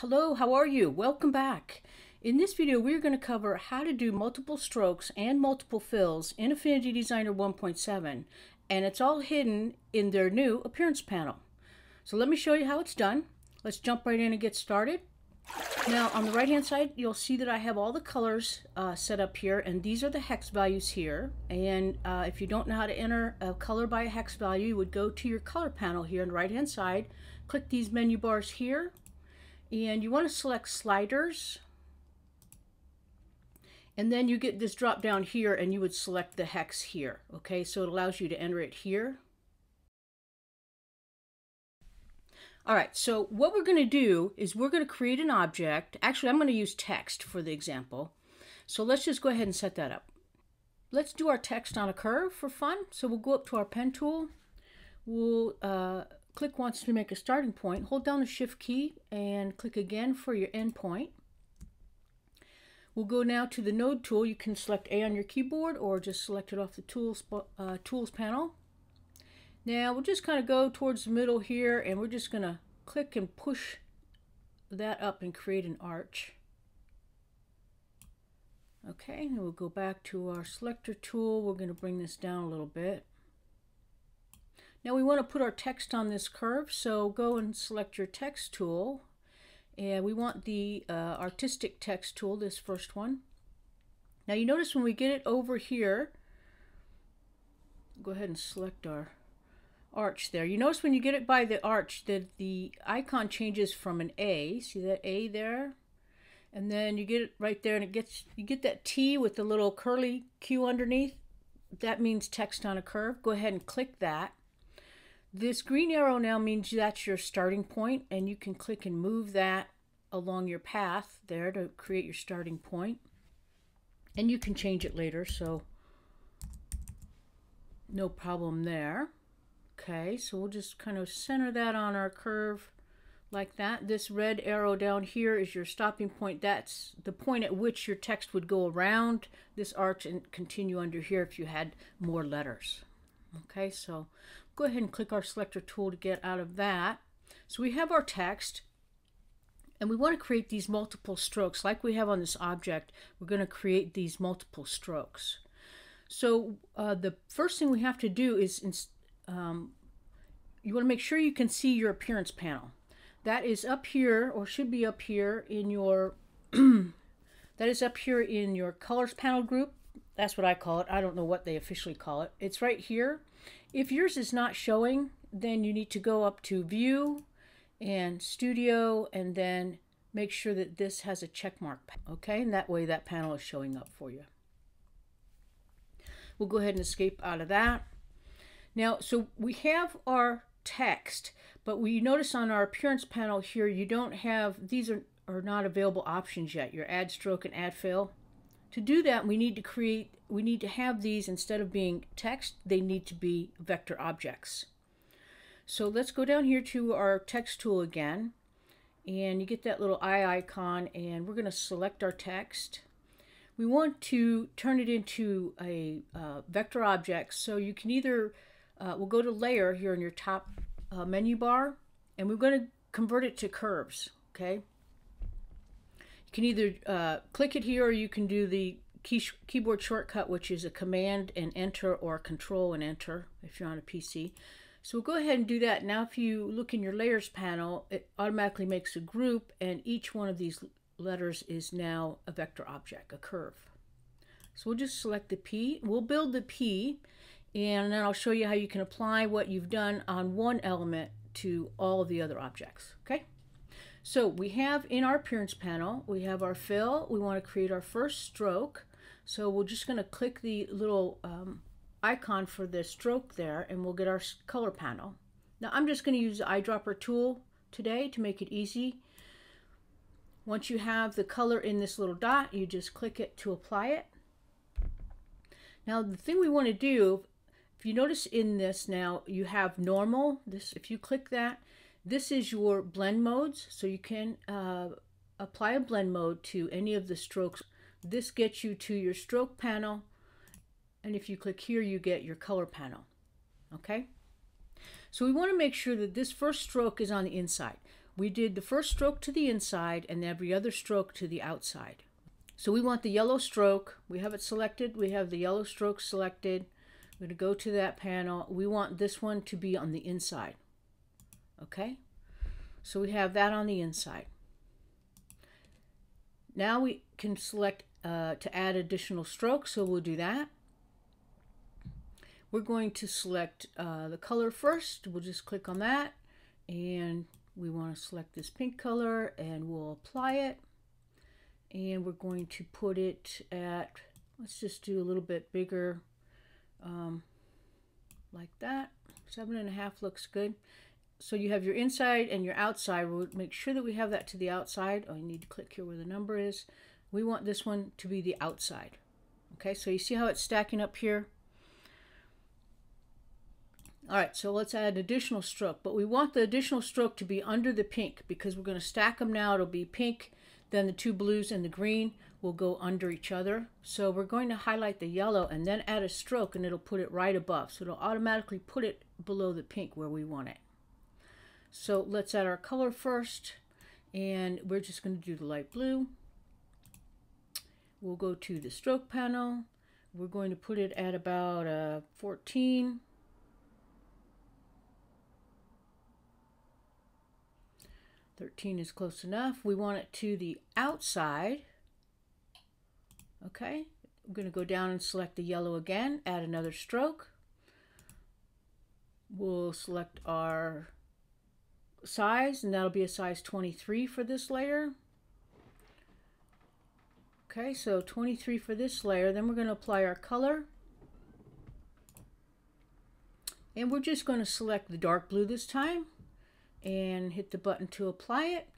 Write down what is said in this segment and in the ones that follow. Hello, how are you? Welcome back. In this video, we're going to cover how to do multiple strokes and multiple fills in Affinity Designer 1.7, and it's all hidden in their new appearance panel. So let me show you how it's done. Let's jump right in and get started. Now on the right hand side, you'll see that I have all the colors set up here, and these are the hex values here. And if you don't know how to enter a color by a hex value, you would go to your color panel here on the right hand side, click these menu bars here, and you want to select sliders, and then you get this drop down here and you would select the hex here. Okay, so it allows you to enter it here. All right, so what we're going to do is we're going to create an object. Actually, I'm going to use text for the example, so let's just go ahead and set that up. Let's do our text on a curve for fun. So we'll go up to our pen tool, we'll click once to make a starting point, hold down the shift key and click again for your end point. We'll go now to the node tool. You can select A on your keyboard or just select it off the tools panel. Now we'll just kind of go towards the middle here, and we're just gonna click and push that up and create an arch. Okay, and we'll go back to our selector tool. We're gonna bring this down a little bit. Now we want to put our text on this curve, so go and select your text tool, and we want the artistic text tool, this first one. Now you notice when we get it over here, go ahead and select our arch there. You notice when you get it by the arch that the icon changes from an A, see that A there, and then you get it right there, and it gets, you get that T with the little curly Q underneath. That means text on a curve. Go ahead and click that. This green arrow now means that's your starting point, and you can click and move that along your path there to create your starting point. And you can change it later, so no problem there. Okay, so we'll just kind of center that on our curve like that. This red arrow down here is your stopping point. That's the point at which your text would go around this arch and continue under here if you had more letters. Okay, so go ahead and click our selector tool to get out of that. So we have our text, and we want to create these multiple strokes like we have on this object. We're going to create these multiple strokes. So the first thing we have to do is you want to make sure you can see your appearance panel. That is up here, or should be up here in your that is up here in your colors panel group. That's what I call it. I don't know what they officially call it. It's right here. If yours is not showing, then you need to go up to View and Studio, and then make sure that this has a check mark. Okay, and that way that panel is showing up for you. We'll go ahead and escape out of that. Now, so we have our text, but we notice on our appearance panel here, you don't have, these are not available options yet, your add stroke and add fill. To do that, we need to have these, instead of being text, they need to be vector objects. So let's go down here to our text tool again, and you get that little eye icon, and we're going to select our text. We want to turn it into a vector object, so you can either, we'll go to layer here in your top menu bar, and we're going to convert it to curves, okay? You can either click it here, or you can do the keyboard shortcut, which is a command and enter, or control and enter if you're on a PC. So we'll go ahead and do that. Now if you look in your layers panel, it automatically makes a group, and each one of these letters is now a vector object, a curve. So we'll just select the P. We'll build the P, and then I'll show you how you can apply what you've done on one element to all of the other objects, okay? So we have in our appearance panel, we have our fill. We want to create our first stroke. So we're just going to click the little icon for the stroke there, and we'll get our color panel. Now I'm just going to use the eyedropper tool today to make it easy. Once you have the color in this little dot, you just click it to apply it. Now the thing we want to do, if you notice in this now, you have normal. This, if you click that, this is your blend modes, so you can apply a blend mode to any of the strokes. This gets you to your stroke panel, and if you click here, you get your color panel, okay? So we want to make sure that this first stroke is on the inside. we did the first stroke to the inside and every other stroke to the outside. So we want the yellow stroke. We have it selected. We have the yellow stroke selected. I'm going to go to that panel. We want this one to be on the inside. Okay, so we have that on the inside. Now we can select to add additional strokes, so we'll do that. We're going to select the color first. We'll just click on that, and we want to select this pink color, and we'll apply it. And we're going to put it at, let's just do a little bit bigger, like that. 7.5 looks good. So you have your inside and your outside. We'll make sure that we have that to the outside. Oh, you need to click here where the number is. We want this one to be the outside. Okay, so you see how it's stacking up here? All right, so let's add an additional stroke, but we want the additional stroke to be under the pink because we're going to stack them now. It'll be pink, then the two blues and the green will go under each other. So we're going to highlight the yellow and then add a stroke, and it'll put it right above. So it'll automatically put it below the pink where we want it. So let's add our color first, and we're just going to do the light blue. We'll go to the stroke panel. We're going to put it at about 14. Is close enough. We want it to the outside. Okay, I'm going to go down and select the yellow again, add another stroke. We'll select our size, and that'll be a size 23 for this layer. Okay, so 23 for this layer. Then we're going to apply our color. And we're just going to select the dark blue this time and hit the button to apply it.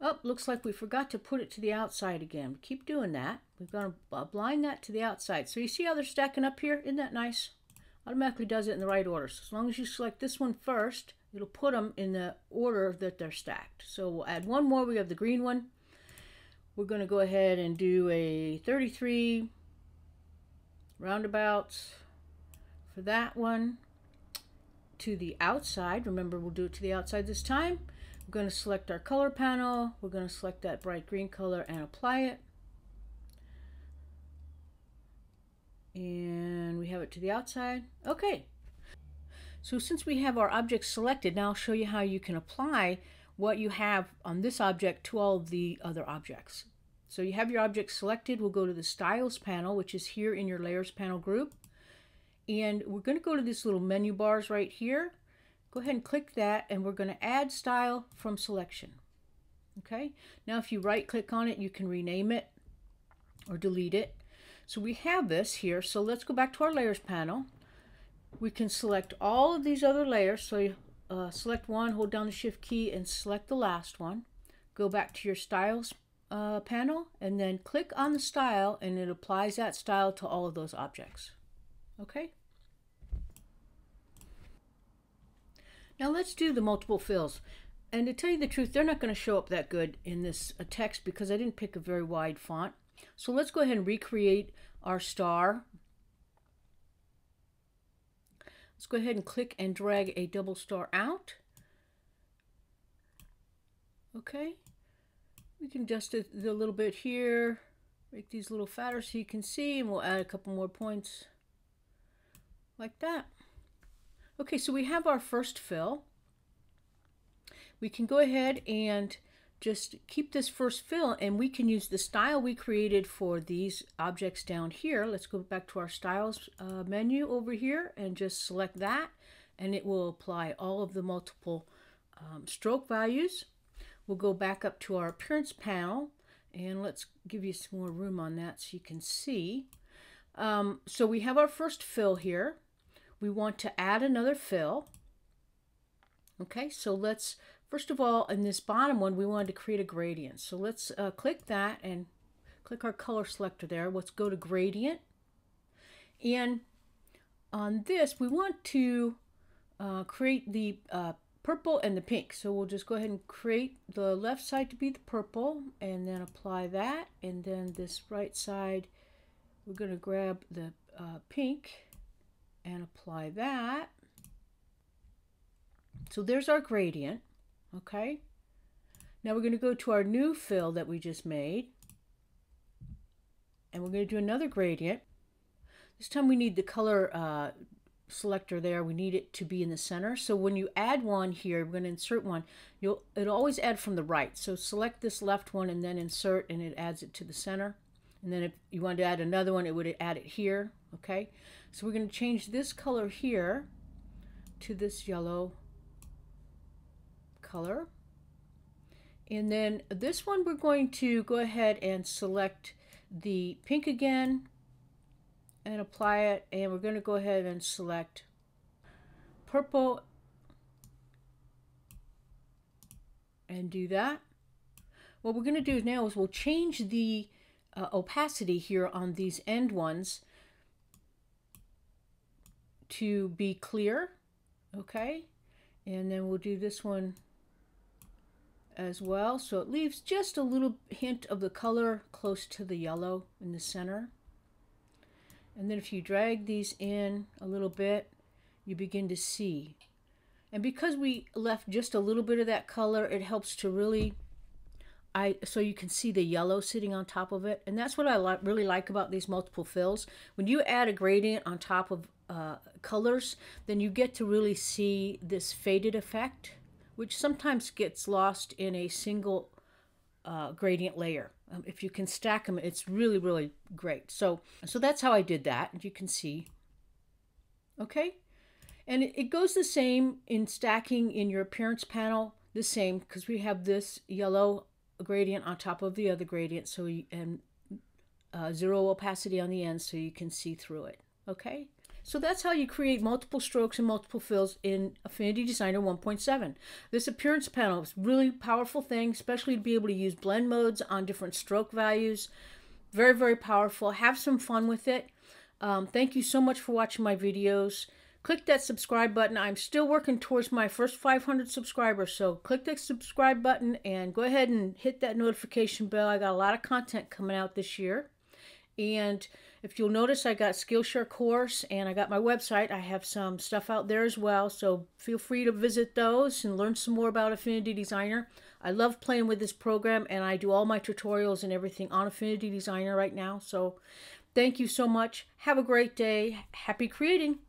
Oh, looks like we forgot to put it to the outside again. We keep doing that. We've got to blind that to the outside. So you see how they're stacking up here? Isn't that nice? Automatically does it in the right order. So as long as you select this one first, it'll put them in the order that they're stacked. So we'll add one more. We have the green one. We're going to go ahead and do a 33 roundabouts for that one. To the outside. Remember, we'll do it to the outside this time. We're going to select our color panel. We're going to select that bright green color and apply it. And we have it to the outside. Okay. So since we have our object selected, now I'll show you how you can apply what you have on this object to all of the other objects. So you have your object selected. We'll go to the Styles panel, which is here in your Layers panel group. And we're going to go to this little menu bars right here. Go ahead and click that, and we're going to add style from selection. Okay, now if you right click on it, you can rename it or delete it. So we have this here. So let's go back to our Layers panel. We can select all of these other layers. So you select one, hold down the shift key and select the last one. Go back to your Styles panel and then click on the style, and it applies that style to all of those objects. Okay. Now let's do the multiple fills. And to tell you the truth, they're not going to show up that good in this text because I didn't pick a very wide font. So let's go ahead and recreate our star. Let's go ahead and click and drag a double star out. Okay. We can adjust it a little bit here. Make these a little fatter so you can see, and we'll add a couple more points. Like that. Okay, so we have our first fill. We can go ahead and just keep this first fill, and we can use the style we created for these objects down here. Let's go back to our Styles menu over here and just select that, and it will apply all of the multiple stroke values. We'll go back up to our Appearance panel, and let's give you some more room on that so you can see. So we have our first fill here. We want to add another fill. Okay, so let's, first of all, in this bottom one, we wanted to create a gradient. So let's click that and click our color selector there. Let's go to gradient. And on this, we want to create the purple and the pink. So we'll just go ahead and create the left side to be the purple and then apply that. And then this right side, we're going to grab the pink and apply that. So there's our gradient. Okay, Now we're going to go to our new fill that we just made, and we're going to do another gradient. This time we need the color selector there. We need it to be in the center. So when you add one here, we're going to insert one. It'll always add from the right. So select this left one and then insert, and it adds it to the center. And then if you wanted to add another one, it would add it here. Okay. So we're going to change this color here to this yellow color. And then this one, we're going to go ahead and select the pink again and apply it. And we're going to go ahead and select purple and do that. What we're going to do now is we'll change the opacity here on these end ones to be clear. Okay, and then we'll do this one as well, so it leaves just a little hint of the color close to the yellow in the center. And then if you drag these in a little bit, you begin to see. And because we left just a little bit of that color, it helps to really so you can see the yellow sitting on top of it. And that's what I really like about these multiple fills. When you add a gradient on top of colors, then you get to really see this faded effect, which sometimes gets lost in a single gradient layer. If you can stack them, it's really, really great. So that's how I did that, and you can see. Okay, and it goes the same in stacking in your appearance panel, the same, because we have this yellow gradient on top of the other gradient, so zero opacity on the end, so you can see through it. Okay, so that's how you create multiple strokes and multiple fills in Affinity Designer 1.7. This appearance panel is a really powerful thing, especially to be able to use blend modes on different stroke values. Very, very powerful. Have some fun with it. Thank you so much for watching my videos. Click that subscribe button. I'm still working towards my first 500 subscribers, so click that subscribe button and go ahead and hit that notification bell. I got a lot of content coming out this year. And if you'll notice, I got Skillshare course and I got my website. I have some stuff out there as well, so feel free to visit those and learn some more about Affinity Designer. I love playing with this program, and I do all my tutorials and everything on Affinity Designer right now. So thank you so much. Have a great day. Happy creating.